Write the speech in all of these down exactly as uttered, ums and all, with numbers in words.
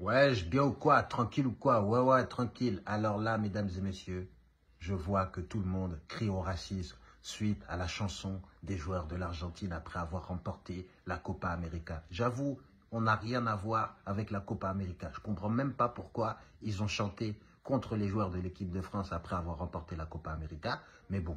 Ouais, je bien ou quoi? Tranquille ou quoi? Ouais, ouais, tranquille. Alors là, mesdames et messieurs, je vois que tout le monde crie au racisme suite à la chanson des joueurs de l'Argentine après avoir remporté la Copa América. J'avoue, on n'a rien à voir avec la Copa América. Je comprends même pas pourquoi ils ont chanté contre les joueurs de l'équipe de France après avoir remporté la Copa América. Mais bon,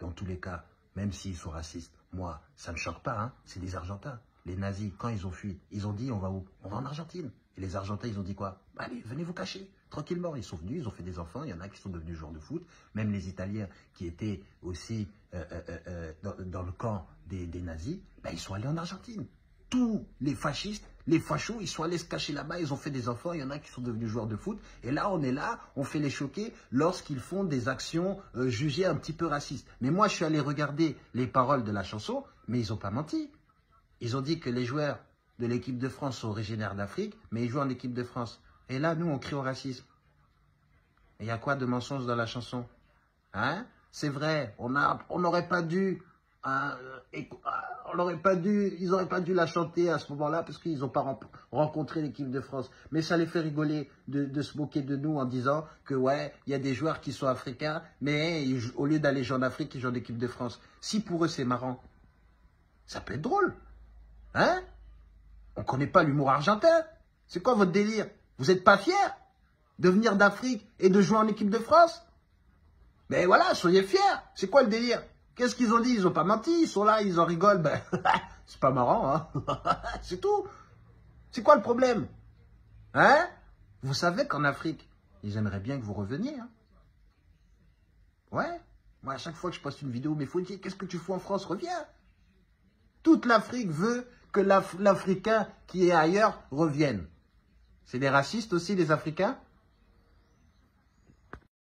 dans tous les cas, même s'ils sont racistes, moi, ça ne me choque pas, hein, c'est des Argentins. Les nazis, quand ils ont fui, ils ont dit on va où? On va en Argentine. Et les Argentins, ils ont dit quoi? Bah, allez, venez vous cacher, tranquillement. Ils sont venus, ils ont fait des enfants, il y en a qui sont devenus joueurs de foot. Même les Italiens qui étaient aussi euh, euh, euh, dans, dans le camp des, des nazis, bah, ils sont allés en Argentine. Tous les fascistes, les fachos, ils sont allés se cacher là-bas, ils ont fait des enfants, il y en a qui sont devenus joueurs de foot. Et là, on est là, on fait les choquer lorsqu'ils font des actions euh, jugées un petit peu racistes. Mais moi, je suis allé regarder les paroles de la chanson, mais ils n'ont pas menti. Ils ont dit que les joueurs de l'équipe de France sont originaires d'Afrique, mais ils jouent en équipe de France. Et là, nous, on crie au racisme. Il y a quoi de mensonge dans la chanson? Hein? C'est vrai, on n'aurait pas dû... Hein, et, on n'aurait pas dû, ils n'auraient pas dû la chanter à ce moment-là parce qu'ils n'ont pas rencontré l'équipe de France. Mais ça les fait rigoler de, de se moquer de nous en disant que ouais, il y a des joueurs qui sont africains, mais ils, au lieu d'aller jouer en Afrique, ils jouent en équipe de France. Si pour eux c'est marrant, ça peut être drôle, hein? On connaît pas l'humour argentin. C'est quoi votre délire? Vous n'êtes pas fiers de venir d'Afrique et de jouer en équipe de France? Mais voilà, soyez fiers. C'est quoi le délire? Qu'est-ce qu'ils ont dit? Ils n'ont pas menti, ils sont là, ils en rigolent. Ben, c'est pas marrant, hein? C'est tout. C'est quoi le problème? Hein? Vous savez qu'en Afrique, ils aimeraient bien que vous reveniez. Hein? Ouais. Moi, à chaque fois que je poste une vidéo, mais faut dire, qu'est-ce que tu fous en France? Reviens. Toute l'Afrique veut que l'Africain qui est ailleurs revienne. C'est des racistes aussi, les Africains?